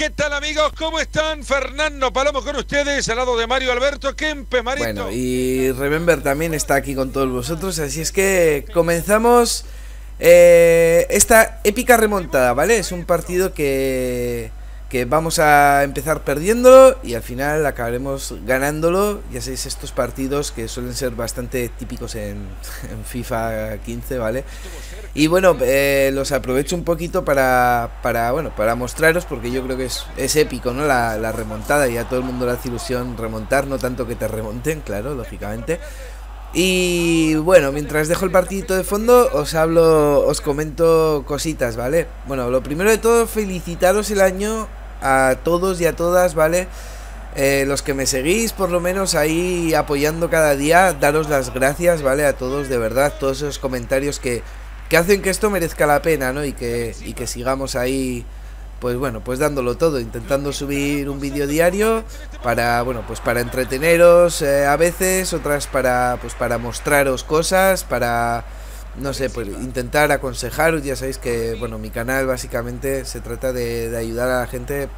¿Qué tal, amigos? ¿Cómo están? Fernando Palomo con ustedes, al lado de Mario Alberto, Kempe, Marito. Bueno, y Remember también está aquí con todos vosotros, así es que comenzamos esta épica remontada, ¿vale? Es un partido que vamos a empezar perdiéndolo y al final acabaremos ganándolo. Ya sabéis, estos partidos que suelen ser bastante típicos en FIFA 15, ¿vale? Y bueno, los aprovecho un poquito para mostraros, porque yo creo que es épico, ¿no? La remontada, y a todo el mundo le hace ilusión remontar, no tanto que te remonten, claro, lógicamente. Y bueno, mientras dejo el partidito de fondo, os comento cositas, ¿vale? Bueno, lo primero de todo, felicitaros el año a todos y a todas, ¿vale? Los que me seguís, por lo menos ahí apoyando cada día, daros las gracias, ¿vale? A todos, de verdad, todos esos comentarios que hacen que esto merezca la pena, ¿no? Y que sigamos ahí, pues bueno, pues dándolo todo, intentando subir un vídeo diario para, bueno, pues para entreteneros a veces, otras para mostraros cosas, para, no sé, pues intentar aconsejaros. Ya sabéis que, bueno, mi canal básicamente se trata de ayudar a la gente,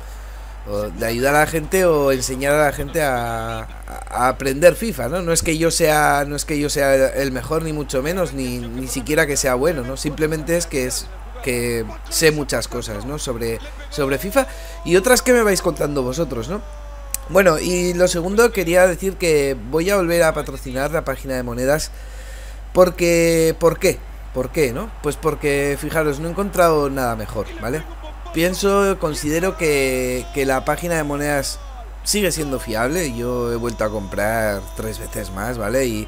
o enseñar a la gente a aprender FIFA, ¿no? No es que yo sea el mejor, ni mucho menos, ni siquiera que sea bueno, ¿no? Simplemente es que sé muchas cosas, ¿no? Sobre FIFA y otras que me vais contando vosotros, ¿no? Bueno, y lo segundo, quería decir que voy a volver a patrocinar la página de monedas, porque... ¿Por qué, no? Pues porque, fijaros, no he encontrado nada mejor, ¿vale? Considero que la página de monedas sigue siendo fiable. Yo he vuelto a comprar 3 veces más, ¿vale? Y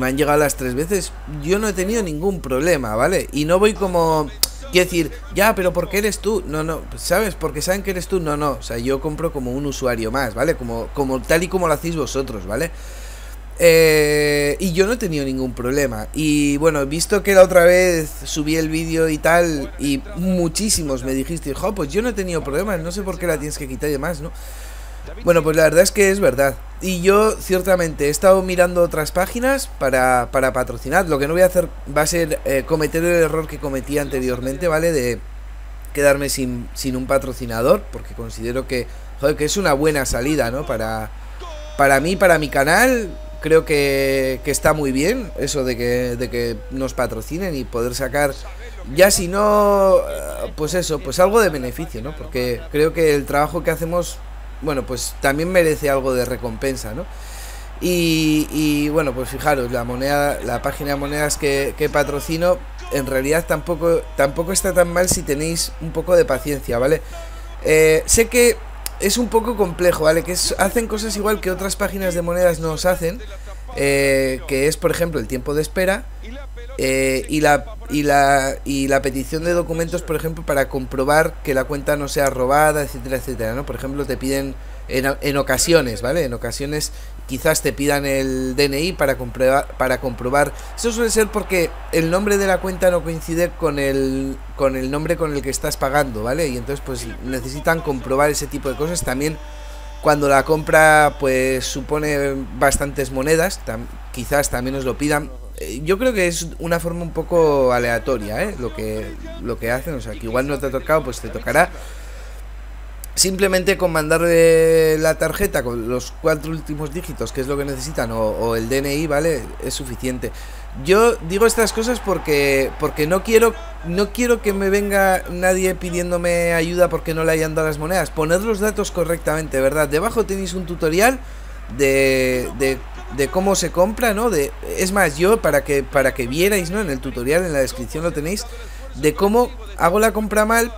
me han llegado las 3 veces. Yo no he tenido ningún problema, ¿vale? Y no voy como... Quiero decir, ya, pero ¿por qué eres tú? No, ¿sabes? Porque saben que eres tú. No, o sea, yo compro como un usuario más, ¿vale? Como tal y como lo hacéis vosotros, ¿vale? Y yo no he tenido ningún problema. Y bueno, visto que la otra vez subí el vídeo y tal, y muchísimos me dijiste, jo, pues yo no he tenido problemas, no sé por qué la tienes que quitar y demás, ¿no? Bueno, pues la verdad es que es verdad. Y yo, ciertamente, he estado mirando otras páginas para patrocinar. Lo que no voy a hacer va a ser cometer el error que cometí anteriormente, ¿vale? De quedarme sin un patrocinador, porque considero que, joder, que es una buena salida, ¿no? Para mí, para mi canal, creo que está muy bien eso de que nos patrocinen y poder sacar... Ya si no, pues eso, pues algo de beneficio, ¿no? Porque creo que el trabajo que hacemos... Bueno, pues también merece algo de recompensa, ¿no? Y bueno, pues fijaros, la página de monedas que patrocino, en realidad tampoco está tan mal si tenéis un poco de paciencia, ¿vale? Sé que es un poco complejo, ¿vale? Que hacen cosas igual que otras páginas de monedas nos hacen, que es, por ejemplo, el tiempo de espera y la petición de documentos, por ejemplo, para comprobar que la cuenta no sea robada, etcétera, etcétera, ¿no? Por ejemplo, te piden en ocasiones, ¿vale? En ocasiones quizás te pidan el DNI para comprobar. Eso suele ser porque el nombre de la cuenta no coincide con el nombre con el que estás pagando, ¿vale? Y entonces pues necesitan comprobar ese tipo de cosas. También cuando la compra pues supone bastantes monedas, quizás también os lo pidan. Yo creo que es una forma un poco aleatoria, ¿eh? Lo que hacen, o sea, que igual no te ha tocado, pues te tocará. Simplemente con mandarle la tarjeta con los 4 últimos dígitos, que es lo que necesitan, o el DNI, ¿vale? Es suficiente. Yo digo estas cosas porque no quiero que me venga nadie pidiéndome ayuda porque no le hayan dado las monedas. Poned los datos correctamente, ¿verdad? Debajo tenéis un tutorial de cómo se compra, ¿no? Es más, yo para que vierais, ¿no? En el tutorial, en la descripción lo tenéis, de cómo hago la compra mal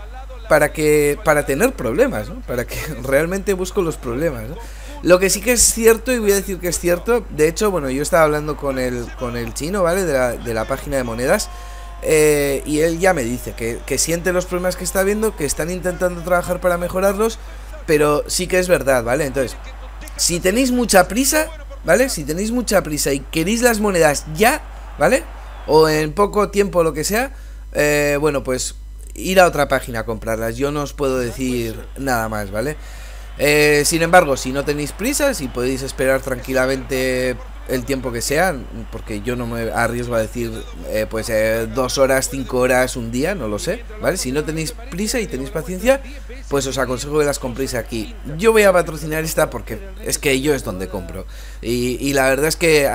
para tener problemas, ¿no? Para que realmente busco los problemas, ¿no? Lo que sí que es cierto, y voy a decir que es cierto, de hecho, bueno, yo estaba hablando con el chino, ¿vale? De la página de monedas, y él ya me dice que siente los problemas que está viendo, que están intentando trabajar para mejorarlos, pero sí que es verdad, ¿vale? Entonces, si tenéis mucha prisa, ¿vale? Si tenéis mucha prisa y queréis las monedas ya, ¿vale? O en poco tiempo, lo que sea, bueno, pues ir a otra página a comprarlas. Yo no os puedo decir nada más, ¿vale? Sin embargo, si no tenéis prisa, si podéis esperar tranquilamente el tiempo que sea, porque yo no me arriesgo a decir 2 horas, 5 horas, un día, no lo sé, ¿vale? Si no tenéis prisa y tenéis paciencia, pues os aconsejo que las compréis aquí. Yo voy a patrocinar esta porque es que yo es donde compro. Y la verdad es que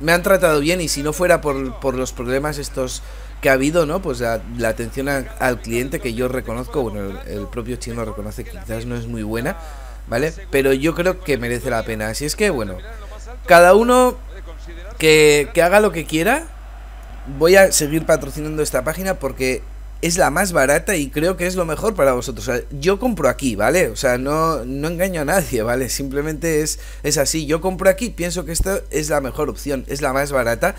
me han tratado bien, y si no fuera por los problemas estos que ha habido, ¿no? Pues la atención al cliente, que yo reconozco, bueno, el propio chino reconoce que quizás no es muy buena, ¿vale? Pero yo creo que merece la pena. Así es que, bueno, cada uno que haga lo que quiera. Voy a seguir patrocinando esta página porque es la más barata y creo que es lo mejor para vosotros. O sea, yo compro aquí, ¿vale? O sea, no engaño a nadie, ¿vale? Simplemente es así. Yo compro aquí, pienso que esta es la mejor opción, es la más barata.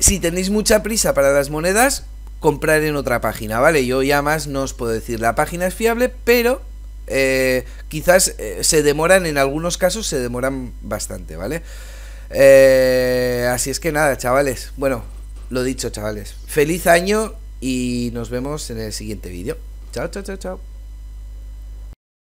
Si tenéis mucha prisa para las monedas, comprar en otra página, ¿vale? Yo ya más no os puedo decir. La página es fiable, pero quizás se demoran, en algunos casos se demoran bastante, ¿vale? Así es que nada, chavales. Bueno, lo dicho, chavales, feliz año y nos vemos en el siguiente vídeo. Chao, chao, chao, chao.